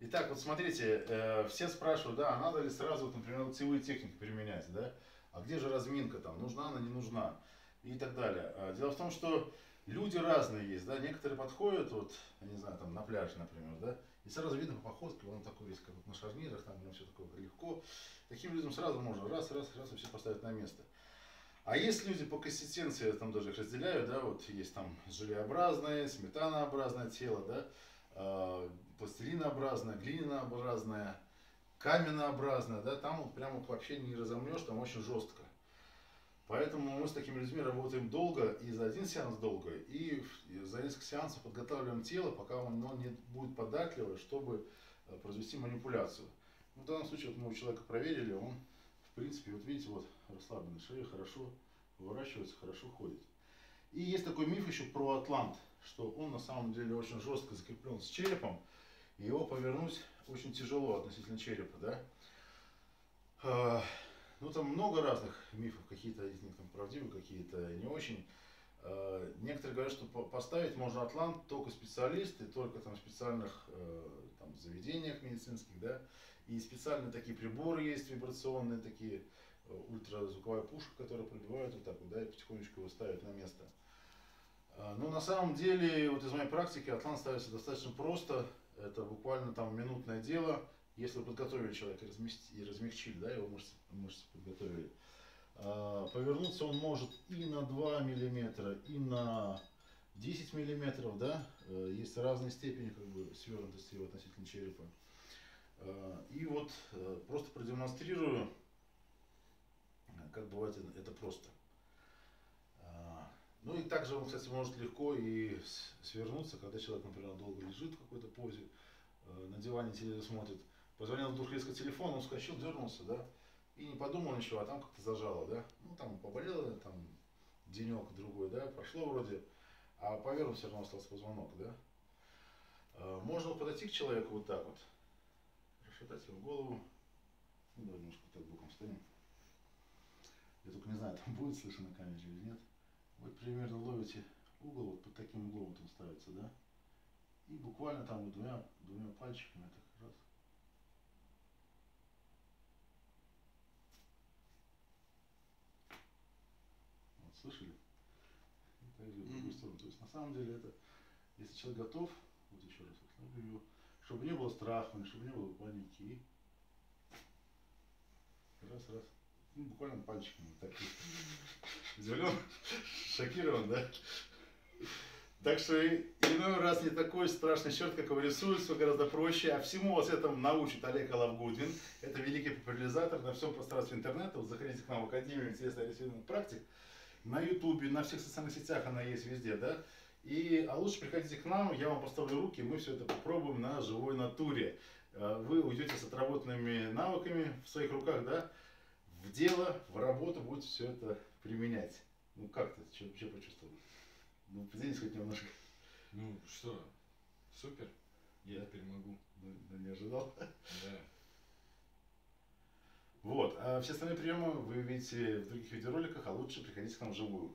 Итак, вот смотрите, все спрашивают, да, а надо ли сразу, например, локтевые техники применять, да? А где же разминка там, нужна она, не нужна? И так далее. Дело в том, что люди разные есть, да, некоторые подходят, вот, я не знаю, там, на пляже, например, да, и сразу видно по походке, он такой весь, как вот на шарнирах, там, все такое легко. Таким людям сразу можно раз, и все поставить на место. А есть люди по консистенции, я там даже их разделяю, да, вот есть там желеобразное, сметанообразное тело, да, пластилинообразное, глинянообразное, каменнообразное, да, там вот прямо вообще не разомнешь, там очень жестко. Поэтому мы с такими людьми работаем долго, и за один сеанс долго, и за несколько сеансов подготавливаем тело, пока оно не будет податливое, чтобы произвести манипуляцию. В данном случае вот мы у человека проверили, он, в принципе, вот видите, вот расслабленная шея, хорошо выворачивается, хорошо ходит. И есть такой миф еще про Атлант, что он на самом деле очень жестко закреплен с черепом, и его повернуть очень тяжело относительно черепа, да? Ну, там много разных мифов, какие-то из них там правдивые, какие-то не очень. Некоторые говорят, что поставить можно Атлант только специалисты, только там в специальных там, заведениях медицинских, да, и специальные такие приборы есть, вибрационные такие, ультразвуковая пушка, которая пробивает вот так вот, да, и потихонечку его ставят на место. Но на самом деле, вот из моей практики, Атлант ставится достаточно просто, это буквально там минутное дело. Если вы подготовили человека и размягчили, да, его мышцы подготовили, повернуться он может и на 2 мм, и на 10 мм, да, есть разные степени как бы свернутости его относительно черепа. И вот просто продемонстрирую, как бывает это просто. Ну и также он, кстати, может легко и свернуться, когда человек, например, долго лежит в какой-то позе, на диване смотрит. Позвонил вдруг резко телефон, он вскочил, дернулся, да, и не подумал ничего, а там как-то зажало, да, ну там поболело, там денек-другой, да, прошло вроде, а поверху все равно остался позвонок, да. Можно подойти к человеку вот так вот, расшатать его голову, ну, давай немножко так боком встанем, я только не знаю, там будет слышно на камере или нет, вот примерно ловите угол, вот под таким углом вот он ставится, да, и буквально там вот двумя пальчиками так раз. Вот, слышали? В другую сторону. То есть на самом деле это, если человек готов, вот еще раз ослаблю его, чтобы не было страха, чтобы не было паники. Раз. Ну, буквально пальчиками вот так. Удивлен, шокирован, да? Так что иной раз не такой страшный черт, как его рисуют, все гораздо проще. А всему вас этому научит Олег-Олаф Гудвин. Это великий популяризатор на всем пространстве интернета. Вот заходите к нам в Академию Телесно Ориентированных Практик. На Ютубе, на всех социальных сетях она есть везде, да? А лучше приходите к нам, я вам поставлю руки, мы все это попробуем на живой натуре. Вы уйдете с отработанными навыками в своих руках, да? В дело, в работу будете все это применять. Ну как ты, что почувствовал? Ну, поделись хоть немножко. Ну, что, супер, я теперь могу. Да, не ожидал. Да. Вот, а все остальные приемы вы видите в других видеороликах, а лучше приходите к нам вживую.